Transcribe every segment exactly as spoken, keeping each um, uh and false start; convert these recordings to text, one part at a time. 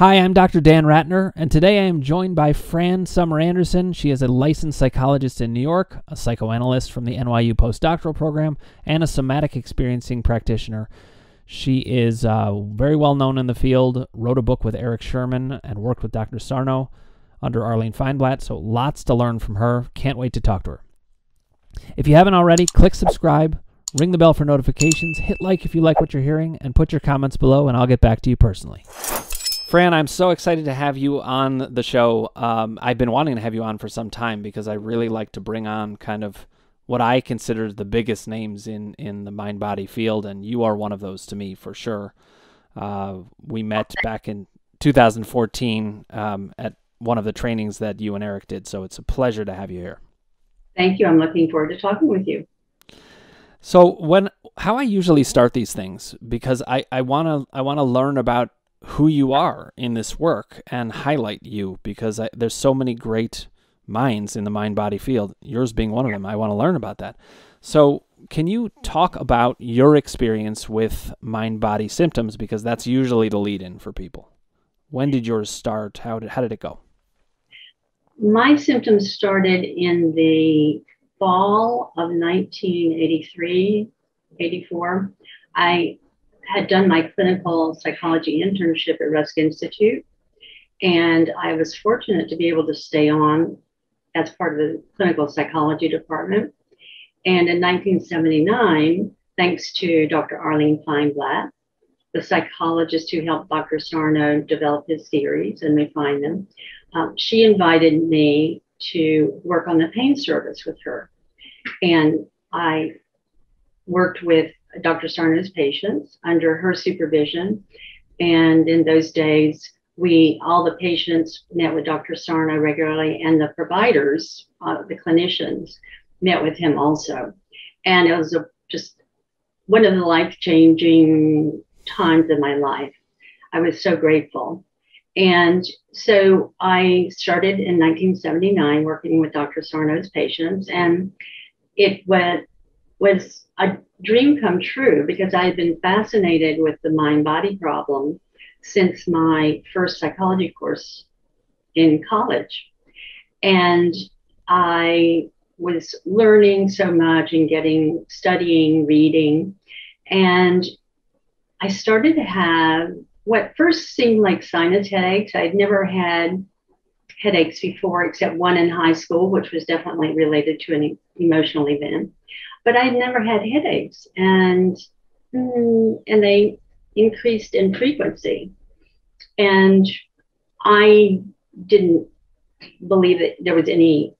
Hi, I'm Doctor Dan Ratner, and today I am joined by Fran Sommer Anderson. She is a licensed psychologist in New York, a psychoanalyst from the N Y U postdoctoral program, and a somatic experiencing practitioner. She is uh, very well known in the field, wrote a book with Eric Sherman, and worked with Doctor Sarno under Arlene Feinblatt, so lots to learn from her. Can't wait to talk to her. If you haven't already, click subscribe, ring the bell for notifications, hit like if you like what you're hearing, and put your comments below, and I'll get back to you personally. Fran, I'm so excited to have you on the show. Um, I've been wanting to have you on for some time because I really like to bring on kind of what I consider the biggest names in, in the mind-body field, and you are one of those to me for sure. Uh, we met back in two thousand fourteen um, at one of the trainings that you and Eric did, so it's a pleasure to have you here. Thank you. I'm looking forward to talking with you. So when how I usually start these things, because I, I wanna I wanna learn about who you are in this work and highlight you, because I, there's so many great minds in the mind-body field, yours being one of them. I want to learn about that. So can you talk about your experience with mind-body symptoms? Because that's usually the lead-in for people. When did yours start? How did, how did it go? My symptoms started in the fall of nineteen eighty-three, eighty-four. I had done my clinical psychology internship at Rusk Institute, and I was fortunate to be able to stay on as part of the clinical psychology department. And in nineteen seventy-nine, thanks to Doctor Arlene Feinblatt, the psychologist who helped Doctor Sarno develop his theories and refine them, um, she invited me to work on the pain service with her. And I worked with Doctor Sarno's patients under her supervision. And in those days, we, all the patients met with Doctor Sarno regularly, and the providers, uh, the clinicians, met with him also. And it was a, just one of the life-changing times in my life. I was so grateful. And so I started in nineteen seventy-nine working with Doctor Sarno's patients, and it went, was a dream come true, because I had been fascinated with the mind-body problem since my first psychology course in college. And I was learning so much and getting, studying, reading. And I started to have what first seemed like sinus headaches. I'd never had headaches before, except one in high school, which was definitely related to an emotional event. But I never had headaches, and and they increased in frequency. And I didn't believe that there was any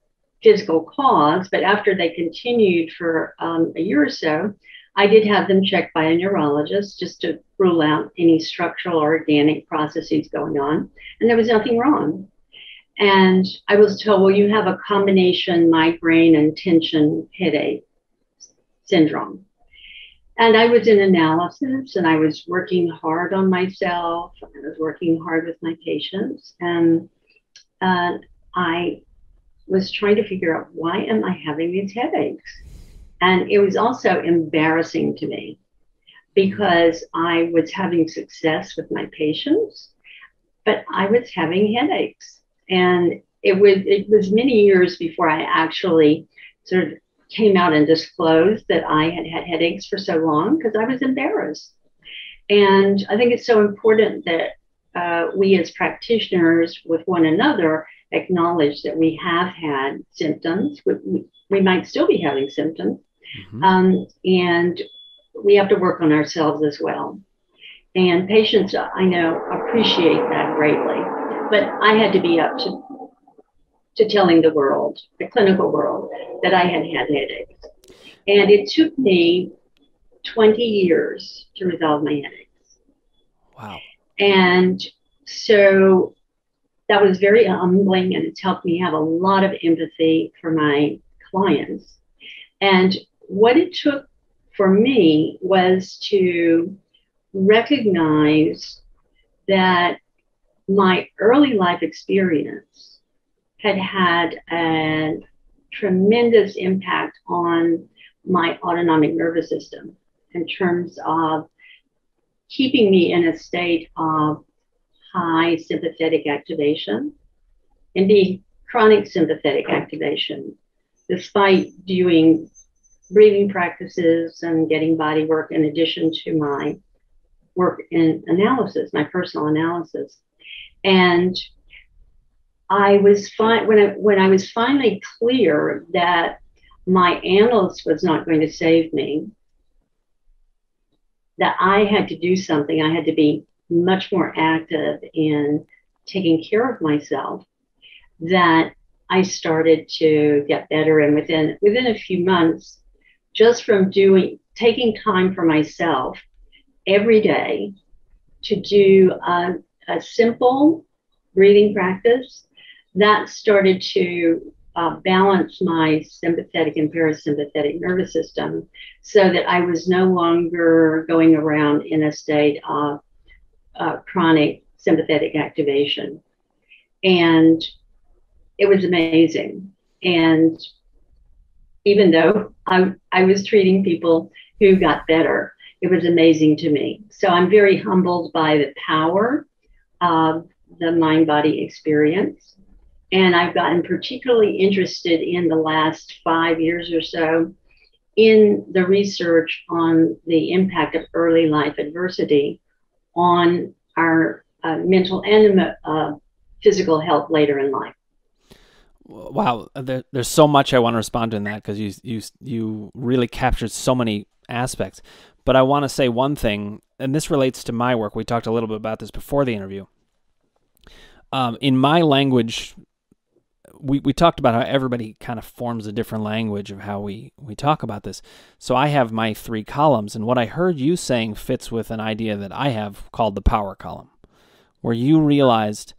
physical cause, but after they continued for um, a year or so, I did have them checked by a neurologist just to rule out any structural or organic processes going on, and there was nothing wrong. And I was told, well, you have a combination migraine and tension headache syndrome. And I was in analysis, and I was working hard on myself. I was working hard with my patients, and uh, I was trying to figure out, why am I having these headaches? And it was also embarrassing to me, because I was having success with my patients, but I was having headaches. And it was, it was many years before I actually sort of came out and disclosed that I had had headaches for so long, because I was embarrassed. And I think it's so important that uh, we as practitioners with one another acknowledge that we have had symptoms. We, we, we might still be having symptoms. Mm-hmm. um, and we have to work on ourselves as well. And patients, I know, appreciate that greatly. But I had to be up to to telling the world, the clinical world, that I had had headaches. And it took me twenty years to resolve my headaches. Wow. And so that was very humbling, and it's helped me have a lot of empathy for my clients. And what it took for me was to recognize that my early life experience had had a tremendous impact on my autonomic nervous system in terms of keeping me in a state of high sympathetic activation and B, chronic sympathetic activation. Despite doing breathing practices and getting body work in addition to my work in analysis, my personal analysis. And I was fine when I when I was finally clear that my analyst was not going to save me, that I had to do something. I had to be much more active in taking care of myself, that I started to get better. And within within a few months, just from doing taking time for myself every day to do a, a simple breathing practice, that started to uh, balance my sympathetic and parasympathetic nervous system so that I was no longer going around in a state of uh, chronic sympathetic activation. And it was amazing. And even though I, I was treating people who got better, it was amazing to me. So I'm very humbled by the power of the mind-body experience. And I've gotten particularly interested in the last five years or so in the research on the impact of early life adversity on our uh, mental and uh, physical health later in life. Wow, there, there's so much I want to respond to in that, because you you you really captured so many aspects. But I want to say one thing, and this relates to my work. We talked a little bit about this before the interview. Um, in my language, we we talked about how everybody kind of forms a different language of how we we talk about this. So I have my three columns, and what I heard you saying fits with an idea that I have called the power column, where you realized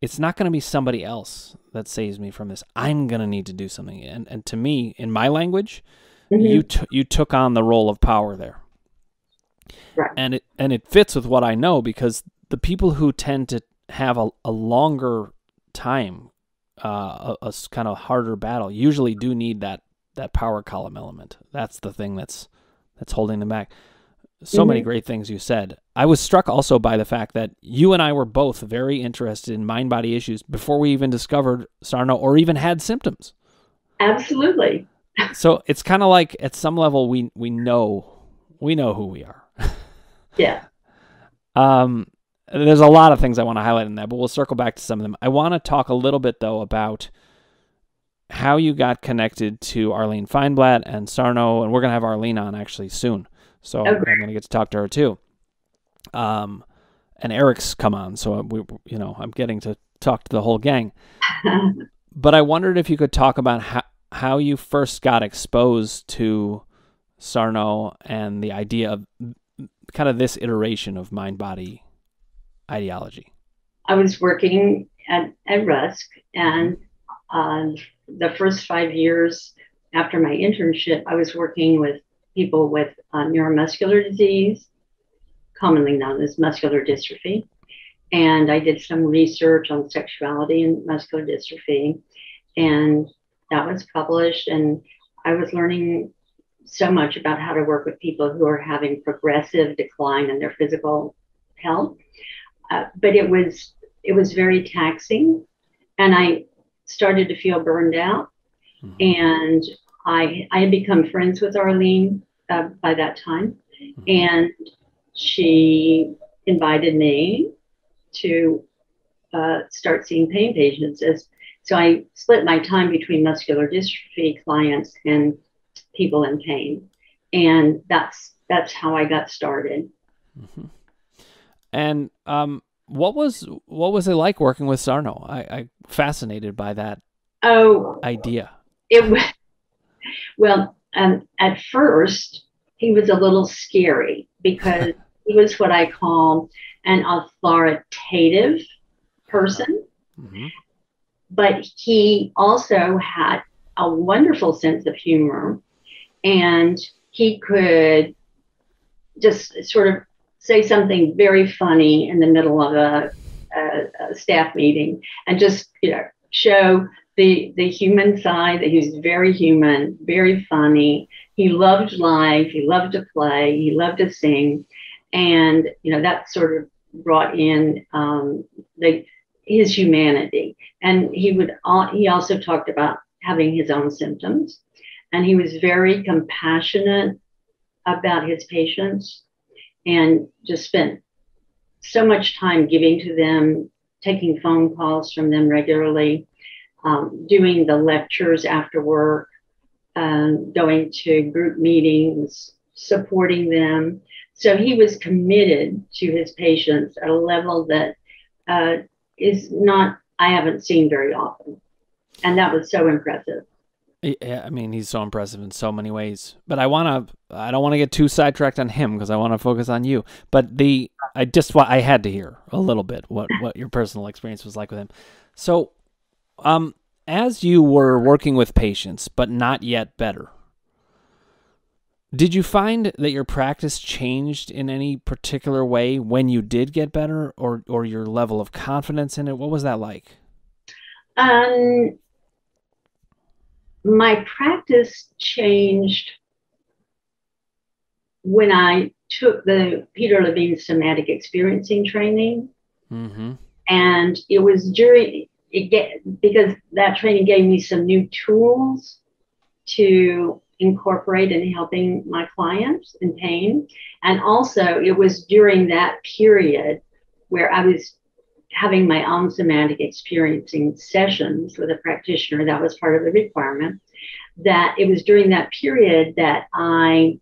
it's not going to be somebody else that saves me from this. I'm going to need to do something. And, and to me, in my language, mm-hmm. you, t you took on the role of power there. Right. And it, and it fits with what I know, because the people who tend to have a, a longer time, uh, a, a kind of harder battle, usually do need that, that power column element. That's the thing that's, that's holding them back. So mm-hmm. many great things you said. I was struck also by the fact that you and I were both very interested in mind-body issues before we even discovered Sarno or even had symptoms. Absolutely. So it's kind of like at some level we we know we know who we are. Yeah. Um, there's a lot of things I want to highlight in that, but we'll circle back to some of them. I want to talk a little bit though about how you got connected to Arlene Feinblatt and Sarno, and we're gonna have Arlene on actually soon. So okay. I'm going to get to talk to her too. Um, and Eric's come on. So we, you know, I'm getting to talk to the whole gang, but I wondered if you could talk about how, how you first got exposed to Sarno and the idea of kind of this iteration of mind-body ideology. I was working at, at Rusk, and um, the first five years after my internship, I was working with people with uh, neuromuscular disease, commonly known as muscular dystrophy. And I did some research on sexuality and muscular dystrophy, and that was published. And I was learning so much about how to work with people who are having progressive decline in their physical health. Uh, but it was, it was very taxing, and I started to feel burned out. Mm-hmm. And I, I had become friends with Arlene Uh, by that time, and she invited me to uh, start seeing pain patients. So I split my time between muscular dystrophy clients and people in pain, and that's that's how I got started. Mm-hmm. And um, what was what was it like working with Sarno? I, I'm fascinated by that. Oh, idea. It was well. Um, at first, he was a little scary because he was what I call an authoritative person. Mm-hmm. But he also had a wonderful sense of humor, and he could just sort of say something very funny in the middle of a, a, a staff meeting and just, you know, show The, the human side, that he was very human, very funny. He loved life. He loved to play. He loved to sing. And, you know, that sort of brought in um, like his humanity. And he would all, he also talked about having his own symptoms, and he was very compassionate about his patients and just spent so much time giving to them, taking phone calls from them regularly, um, doing the lectures after work, um, going to group meetings, supporting them. So he was committed to his patients at a level that uh, is not, I haven't seen very often. And that was so impressive. Yeah, I mean, he's so impressive in so many ways. But I want to, I don't want to get too sidetracked on him because I want to focus on you. But the, I just, I had to hear a little bit what, what your personal experience was like with him. So um, as you were working with patients, but not yet better, did you find that your practice changed in any particular way when you did get better, or, or your level of confidence in it? What was that like? Um, my practice changed when I took the Peter Levine Somatic Experiencing training. Mm-hmm. And it was during it get, because that training gave me some new tools to incorporate in helping my clients in pain. And also it was during that period where I was having my own somatic experiencing sessions with a practitioner. That was part of the requirement, that it was during that period that I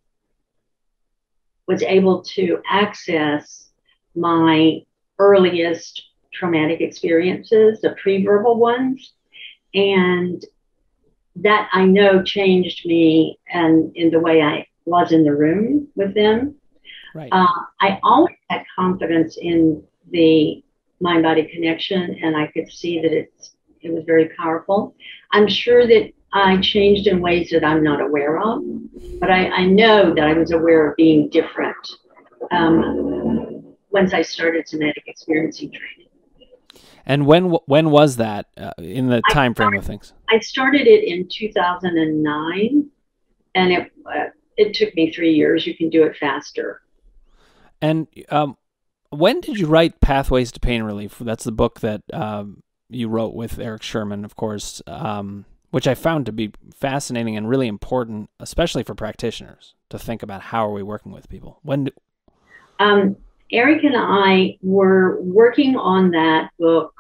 was able to access my earliest traumatic experiences, the pre-verbal ones. And that I know changed me and in the way I was in the room with them. Right. Uh, I always had confidence in the mind-body connection, and I could see that it's, it was very powerful. I'm sure that I changed in ways that I'm not aware of, but I, I know that I was aware of being different um, once I started somatic experiencing training. And when when was that uh, in the time frame of things? I started it in two thousand nine, and it uh, it took me three years. You can do it faster. And um, when did you write Pathways to Pain Relief? That's the book that um, you wrote with Eric Sherman, of course, um, which I found to be fascinating and really important, especially for practitioners to think about how are we working with people. When? Do um, Eric and I were working on that book.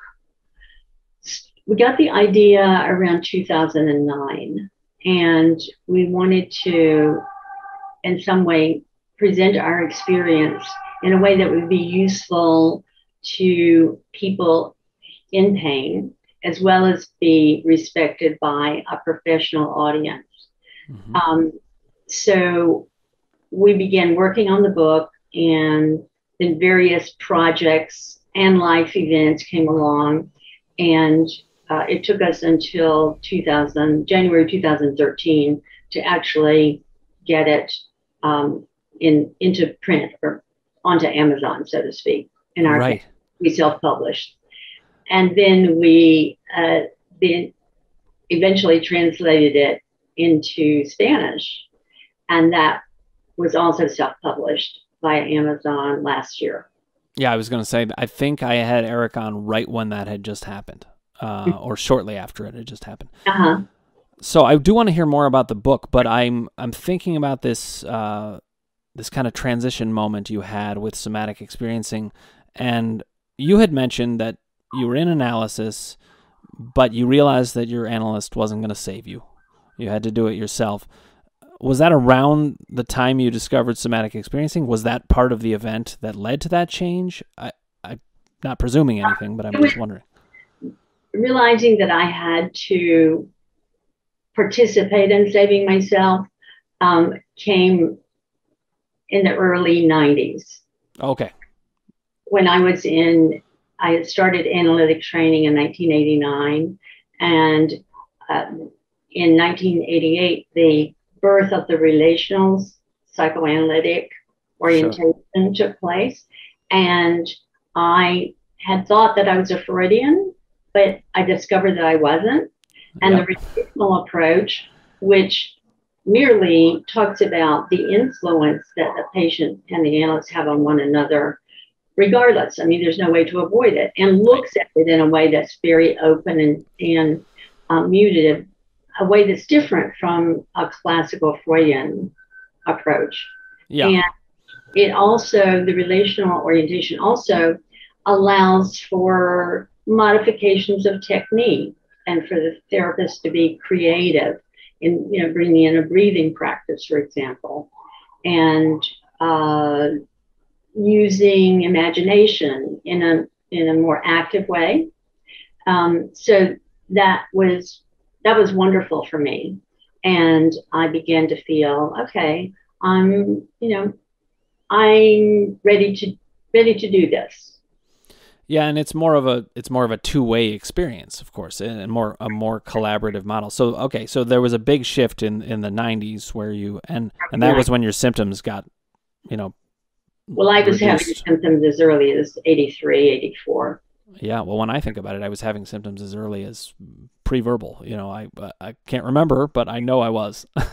We got the idea around two thousand nine, and we wanted to, in some way, present our experience in a way that would be useful to people in pain, as well as be respected by a professional audience. Mm-hmm. Um, so we began working on the book, and then various projects and life events came along, and uh, it took us until January two thousand thirteen to actually get it um, in into print or onto Amazon, so to speak. In our right. case, we self-published, and then we uh, then eventually translated it into Spanish, and that was also self-published by Amazon last year. Yeah, I was going to say, I think I had Eric on right when that had just happened, uh, or shortly after it had just happened. Uh-huh. So I do want to hear more about the book, but I'm I'm thinking about this uh, this kind of transition moment you had with somatic experiencing, and you had mentioned that you were in analysis, but you realized that your analyst wasn't going to save you. You had to do it yourself. Was that around the time you discovered somatic experiencing? Was that part of the event that led to that change? I, I'm not presuming anything, but I'm just wondering. Realizing that I had to participate in saving myself um, came in the early nineties. Okay. When I was in, I started analytic training in nineteen eighty-nine, and uh, in nineteen eighty-eight, the birth of the relational psychoanalytic orientation sure. took place. And I had thought that I was a Freudian, but I discovered that I wasn't. And yep. the relational approach, which merely talks about the influence that the patient and the analyst have on one another, regardless. I mean, there's no way to avoid it, and looks at it in a way that's very open and, and um, muted, a way that's different from a classical Freudian approach. Yeah. And it also, the relational orientation also allows for modifications of technique and for the therapist to be creative in, you know, bringing in a breathing practice, for example, and uh, using imagination in a, in a more active way. Um, so that was, that was wonderful for me. And I began to feel, okay, I'm, you know, I'm ready to, ready to do this. Yeah, and it's more of a it's more of a two-way experience, of course, and more a more collaborative model. So, okay, so there was a big shift in, in the nineties where you and and that was when your symptoms got, you know. Well, I was reduced. Having symptoms as early as eighty-three, eighty-four. Yeah, well, when I think about it, I was having symptoms as early as pre-verbal. You know, I I can't remember, but I know I was. I'm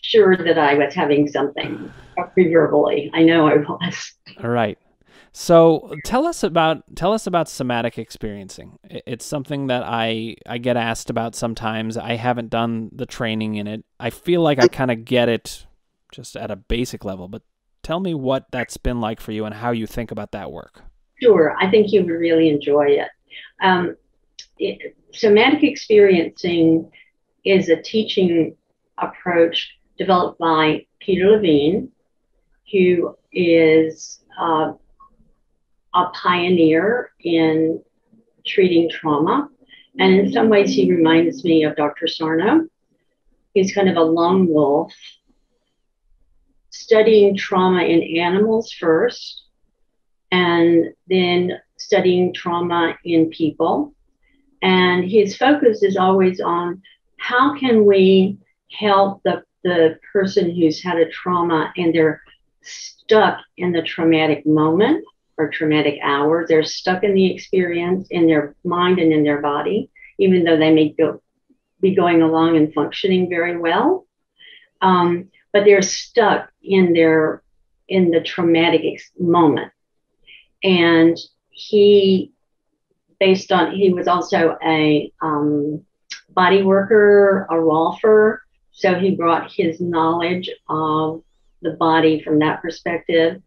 sure that I was having something pre-verbally. I know I was. All right. So tell us about tell us about somatic experiencing. It's something that I I get asked about sometimes. I haven't done the training in it. I feel like I kind of get it just at a basic level, but tell me what that's been like for you and how you think about that work. Sure. I think you would really enjoy it. Um, it somatic experiencing is a teaching approach developed by Peter Levine, who is uh, a pioneer in treating trauma. And in some ways, he reminds me of Doctor Sarno. He's kind of a lone wolf, studying trauma in animals first, and then studying trauma in people. And his focus is always on how can we help the, the person who's had a trauma and they're stuck in the traumatic moment, or traumatic hour. They're stuck in the experience in their mind and in their body, even though they may go, be going along and functioning very well. Um, but they're stuck in their in the traumatic ex moment. And he, based on, he was also a um, body worker, a rolfer. So he brought his knowledge of the body from that perspective,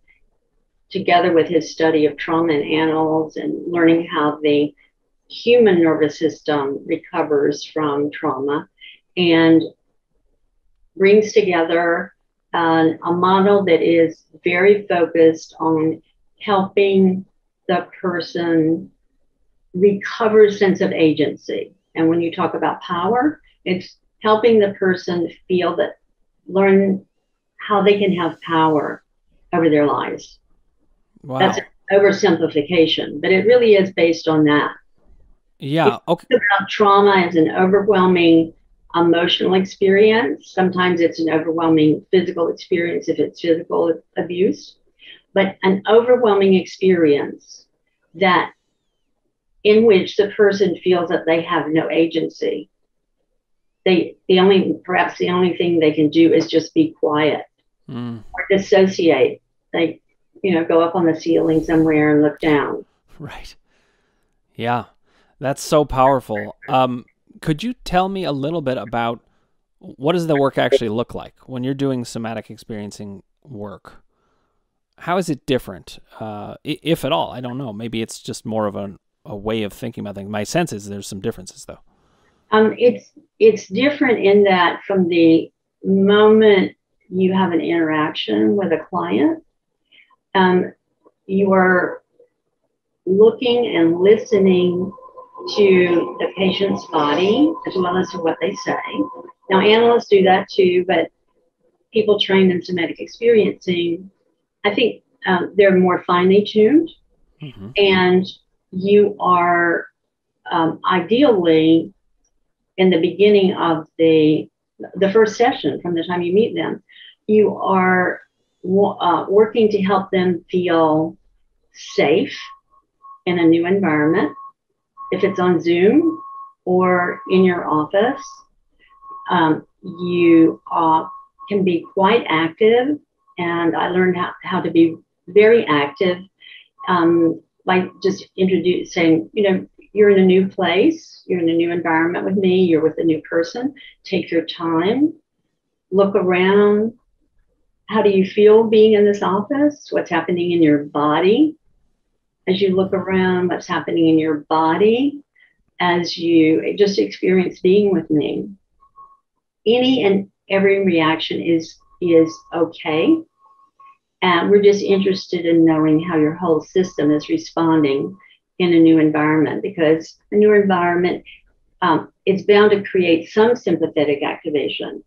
together with his study of trauma in animals and learning how the human nervous system recovers from trauma, and brings together uh, a model that is very focused on helping the person recover sense of agency. And when you talk about power, it's helping the person feel that, learn how they can have power over their lives. Wow. That's an oversimplification, but it really is based on that. Yeah. Okay. About trauma is an overwhelming emotional experience. Sometimes it's an overwhelming physical experience if it's physical abuse, but an overwhelming experience that in which the person feels that they have no agency. They the only perhaps the only thing they can do is just be quiet mm. or dissociate. They you know, go up on the ceiling somewhere and look down. Right. Yeah. That's so powerful. Um, could you tell me a little bit about what does the work actually look like when you're doing somatic experiencing work? How is it different? Uh, if at all, I don't know. Maybe it's just more of a, a way of thinking about things. My sense is there's some differences though. Um, it's, it's different in that from the moment you have an interaction with a client, Um, you are looking and listening to the patient's body as well as to what they say. Now, analysts do that too, but people trained in somatic experiencing, I think um, they're more finely tuned. Mm-hmm. And you are um, ideally in the beginning of the, the first session from the time you meet them, you are Uh, working to help them feel safe in a new environment, if it's on Zoom or in your office. Um, you uh, can be quite active, and I learned how, how to be very active um, like just introduce saying, you know, you're in a new place, you're in a new environment with me, you're with a new person, take your time, look around. How do you feel being in this office? What's happening in your body? As you look around, what's happening in your body? As you just experience being with me, any and every reaction is is okay. And we're just interested in knowing how your whole system is responding in a new environment, because a new environment um, is bound to create some sympathetic activation.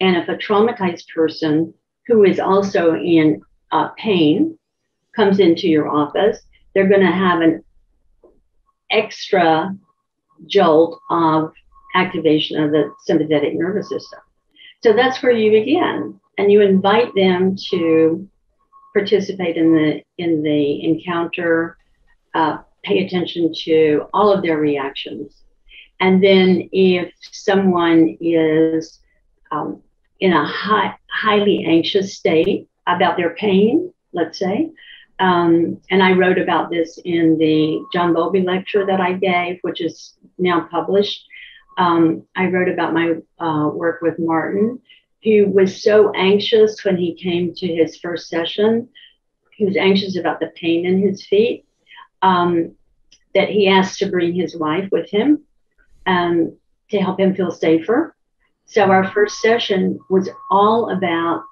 And if a traumatized person who is also in uh, pain comes into your office, they're going to have an extra jolt of activation of the sympathetic nervous system. So that's where you begin, and you invite them to participate in the in the encounter, uh, pay attention to all of their reactions. And then if someone is um, in a high, highly anxious state about their pain, let's say, um, and I wrote about this in the John Bowlby lecture that I gave, which is now published. Um, I wrote about my uh, work with Martin, who was so anxious when he came to his first session. He was anxious about the pain in his feet, um, that he asked to bring his wife with him um, to help him feel safer. So our first session was all about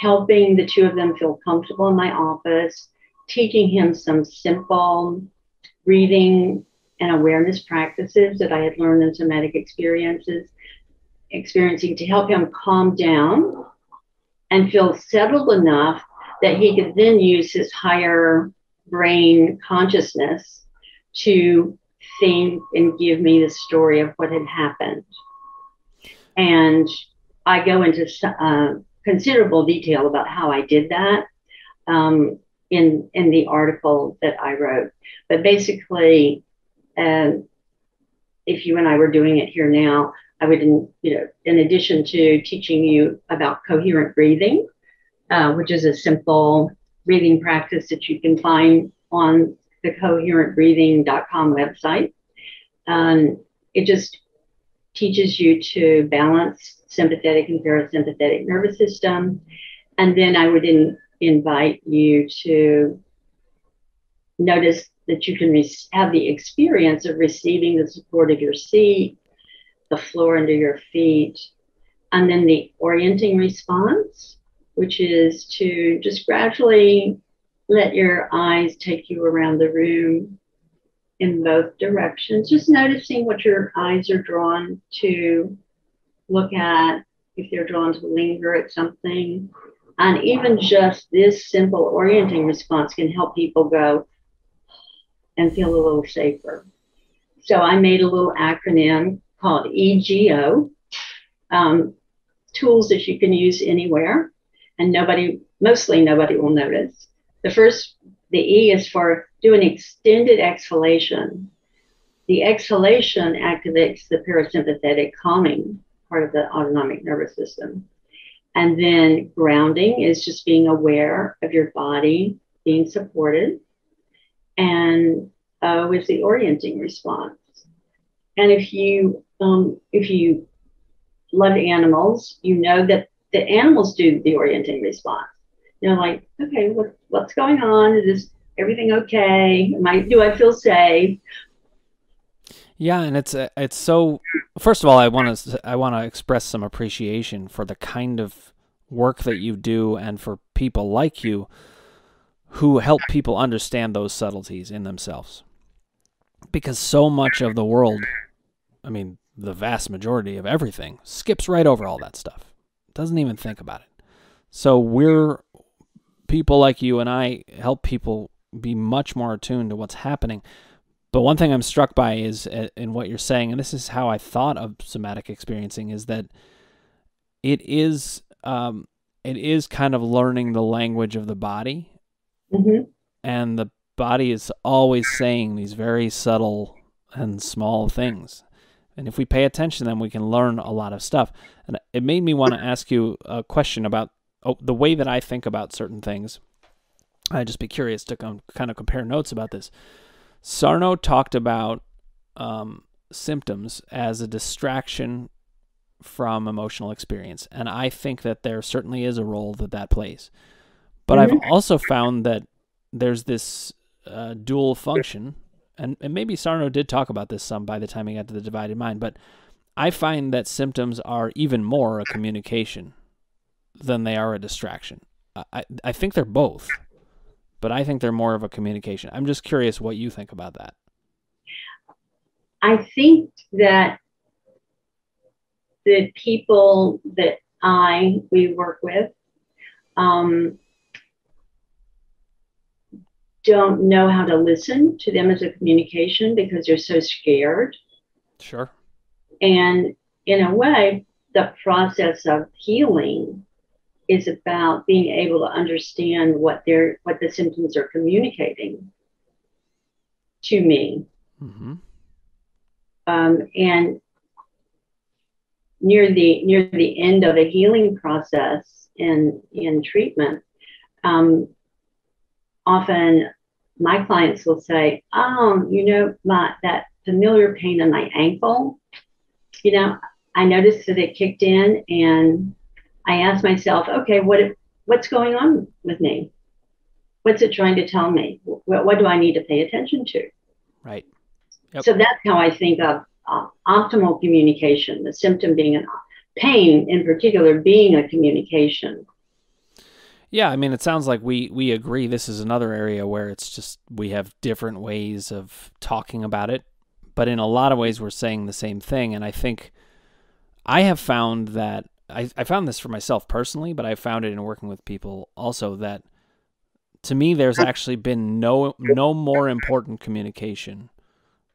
helping the two of them feel comfortable in my office, teaching him some simple breathing and awareness practices that I had learned in somatic experiences, experiencing to help him calm down and feel settled enough that he could then use his higher brain consciousness to think and give me the story of what had happened. And I go into uh, considerable detail about how I did that um, in, in the article that I wrote. But basically, and if you and I were doing it here now, I would, in, you know, in addition to teaching you about coherent breathing, uh, which is a simple breathing practice that you can find on the coherent breathing dot com website. Um, it just teaches you to balance sympathetic and parasympathetic nervous system. And then I would in, invite you to notice that you can have the experience of receiving the support of your seat, the floor under your feet, and then the orienting response, which is to just gradually let your eyes take you around the room in both directions, just noticing what your eyes are drawn to look at, if they're drawn to linger at something. And even just this simple orienting response can help people go and feel a little safer. So I made a little acronym called E G O, um, tools that you can use anywhere, and nobody, mostly nobody will notice. The first, the E is for do an extended exhalation. The exhalation activates the parasympathetic calming part of the autonomic nervous system. And then grounding is just being aware of your body being supported. And uh, with the orienting response. And if you um, if you love animals, you know that the animals do the orienting response. They're like, okay, what, what's going on? Is everything okay? Am I, do I feel safe? Yeah, and it's uh, it's so. First of all, I want to I want to express some appreciation for the kind of work that you do, and for people like you who help people understand those subtleties in themselves. Because so much of the world, I mean, the vast majority of everything, skips right over all that stuff. Doesn't even think about it. So we're, people like you and I help people be much more attuned to what's happening. But one thing I'm struck by is, in what you're saying, and this is how I thought of somatic experiencing, is that it is, um, it is kind of learning the language of the body. Mm-hmm. And the body is always saying these very subtle and small things. And if we pay attention to them, we can learn a lot of stuff. And it made me want to ask you a question about oh, the way that I think about certain things I'd just be curious to com kind of compare notes about this. Sarno talked about um, symptoms as a distraction from emotional experience, and I think that there certainly is a role that that plays. But I've also found that there's this uh, dual function, and, and maybe Sarno did talk about this some by the time he got to the divided mind, but I find that symptoms are even more a communication than they are a distraction. I, I think they're both, but I think they're more of a communication. I'm just curious what you think about that. I think that the people that I, we work with, um, don't know how to listen to them as a communication because they're so scared. Sure. And in a way, the process of healing is about being able to understand what they're, what the symptoms are communicating to me. Mm-hmm. Um, and near the near the end of a healing process in in treatment, um, often my clients will say, "Um, oh, you know, my that familiar pain in my ankle. You know, I noticed that it kicked in, and I asked myself, okay, what what's going on with me? What's it trying to tell me? What, what do I need to pay attention to?" Right. Yep. So that's how I think of uh, optimal communication, the symptom being an pain in particular being a communication. Yeah, I mean, it sounds like we, we agree this is another area where it's just we have different ways of talking about it. But in a lot of ways, we're saying the same thing. And I think I have found that, I, I found this for myself personally, but I found it in working with people also, that to me, there's actually been no, no more important communication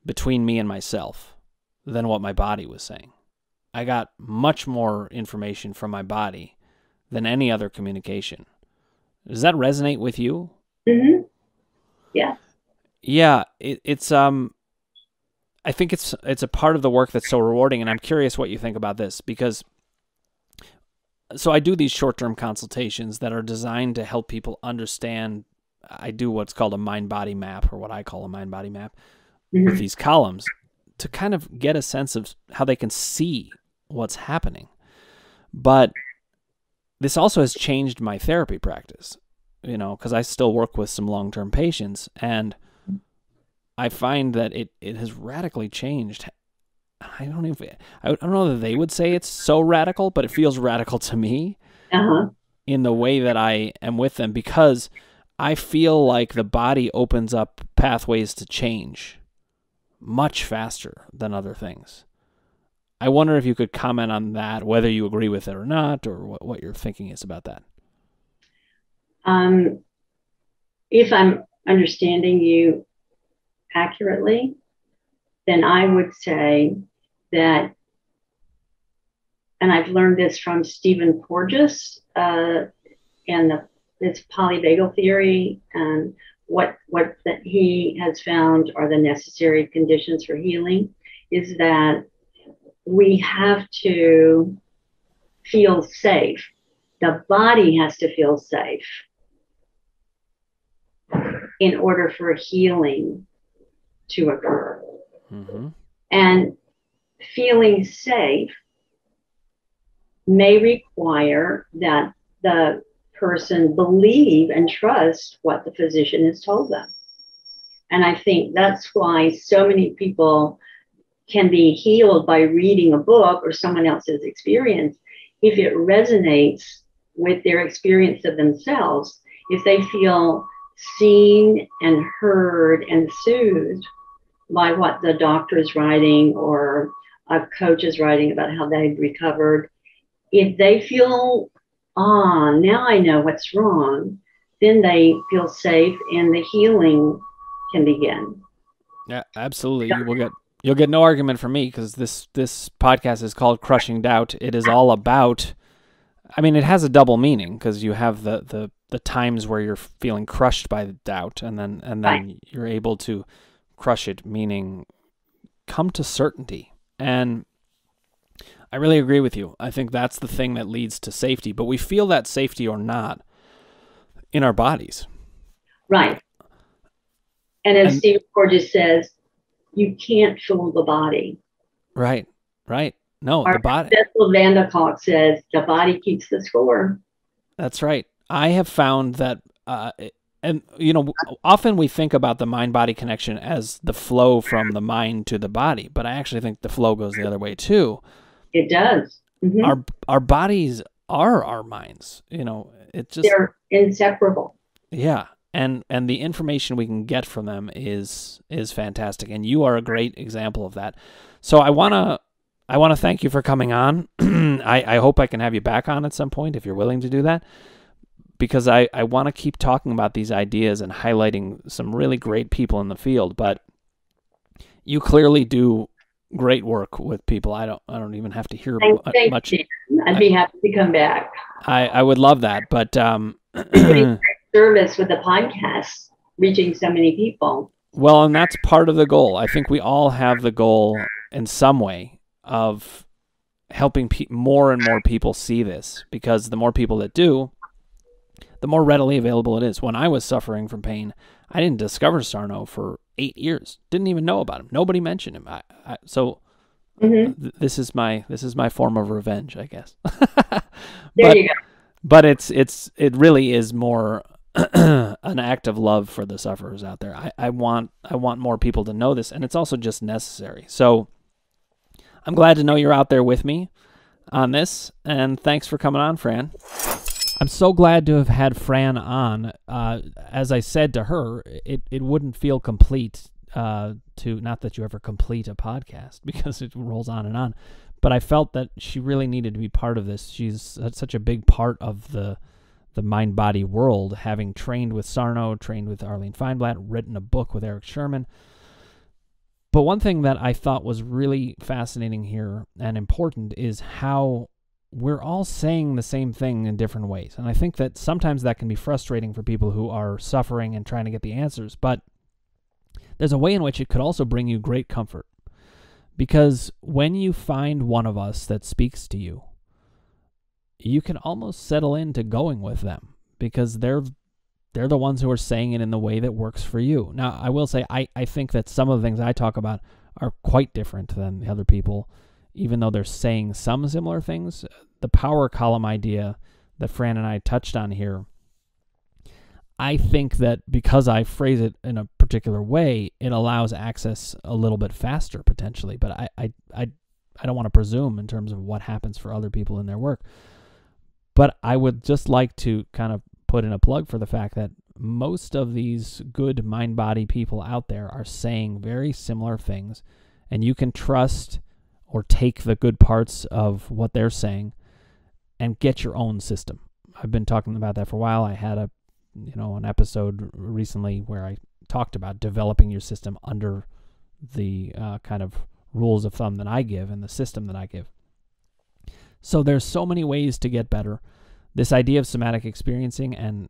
between me and myself than what my body was saying. I got much more information from my body than any other communication. Does that resonate with you? Mm-hmm. Yeah. Yeah. It, it's, um, I think it's it's a part of the work that's so rewarding, and I'm curious what you think about this, because so I do these short-term consultations that are designed to help people understand. I do what's called a mind-body map, or what I call a mind-body map, mm-hmm. with these columns to kind of get a sense of how they can see what's happening. But this also has changed my therapy practice, you know, because I still work with some long-term patients, and I find that it, it has radically changed. I don't even, I don't know that they would say it's so radical, but it feels radical to me uh-huh. in the way that I am with them, because I feel like the body opens up pathways to change much faster than other things. I wonder if you could comment on that, whether you agree with it or not, or what, what your thinking is about that. Um, if I'm understanding you accurately, then I would say that, and I've learned this from Stephen Porges uh, and the, his polyvagal theory, and what what that he has found are the necessary conditions for healing, is that we have to feel safe. The body has to feel safe in order for healing to occur. Mm-hmm. And feeling safe may require that the person believe and trust what the physician has told them. And I think that's why so many people can be healed by reading a book or someone else's experience. If it resonates with their experience of themselves, if they feel seen and heard and soothed by what the doctor is writing or a coach is writing about how they've recovered, if they feel, ah, now I know what's wrong, then they feel safe and the healing can begin. Yeah, absolutely. You will get, you'll get no argument from me, because this, this podcast is called Crushing Doubt. It is all about, I mean, it has a double meaning, because you have the, the, the times where you're feeling crushed by the doubt, and then, and then right. you're able to crush it, meaning come to certainty. And I really agree with you. I think that's the thing that leads to safety, but we feel that safety or not in our bodies. Right. And as and, Stephen Porges says, you can't fool the body. Right, right. No, Our the body. Bessel van der Kolk says the body keeps the score. That's right. I have found that, uh, and you know, often we think about the mind-body connection as the flow from the mind to the body, but I actually think the flow goes the other way too. It does. Mm-hmm. Our our bodies are our minds. You know, it just they're inseparable. Yeah. And and the information we can get from them is is fantastic, and you are a great example of that. So I wanna I wanna thank you for coming on. I, I hope I can have you back on at some point if you're willing to do that, because I I want to keep talking about these ideas and highlighting some really great people in the field. But you clearly do great work with people. I don't I don't even have to hear thank, thank much. You. I'd I, be happy to come back. I I would love that, but um. service with the podcast, reaching so many people. Well, and that's part of the goal. I think we all have the goal in some way of helping pe more and more people see this, because the more people that do, the more readily available it is. When I was suffering from pain, I didn't discover Sarno for eight years. Didn't even know about him. Nobody mentioned him. I, I, so mm-hmm. th this is my this is my form of revenge, I guess. There but, you go. But it's it's it really is more an act of love for the sufferers out there. I, I want I want more people to know this, and it's also just necessary. So I'm glad to know you're out there with me on this, and thanks for coming on, Fran. I'm so glad to have had Fran on. Uh, as I said to her, it, it wouldn't feel complete uh, to, not that you ever complete a podcast because it rolls on and on, but I felt that she really needed to be part of this. She's such a big part of the the mind-body world, having trained with Sarno, trained with Arlene Feinblatt, written a book with Eric Sherman. But one thing that I thought was really fascinating here and important is how we're all saying the same thing in different ways. And I think that sometimes that can be frustrating for people who are suffering and trying to get the answers, but there's a way in which it could also bring you great comfort. Because when you find one of us that speaks to you, you can almost settle into going with them, because they're they're the ones who are saying it in the way that works for you. Now, I will say, I, I think that some of the things I talk about are quite different than the other people, even though they're saying some similar things. The power column idea that Fran and I touched on here, I think that because I phrase it in a particular way, it allows access a little bit faster potentially, but I, I, I, I don't want to presume in terms of what happens for other people in their work. But I would just like to kind of put in a plug for the fact that most of these good mind-body people out there are saying very similar things, and you can trust or take the good parts of what they're saying and get your own system. I've been talking about that for a while. I had a, you know, an episode recently where I talked about developing your system under the uh, kind of rules of thumb that I give and the system that I give. So there's so many ways to get better. This idea of somatic experiencing and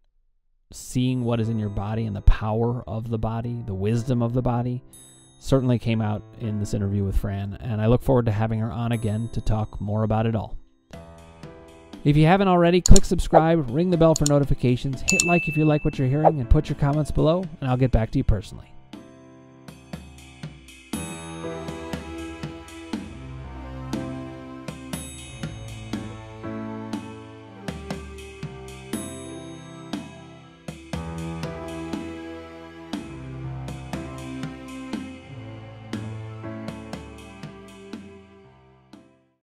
seeing what is in your body and the power of the body, the wisdom of the body, certainly came out in this interview with Fran, and I look forward to having her on again to talk more about it all. If you haven't already, click subscribe, ring the bell for notifications, hit like if you like what you're hearing, and put your comments below, and I'll get back to you personally.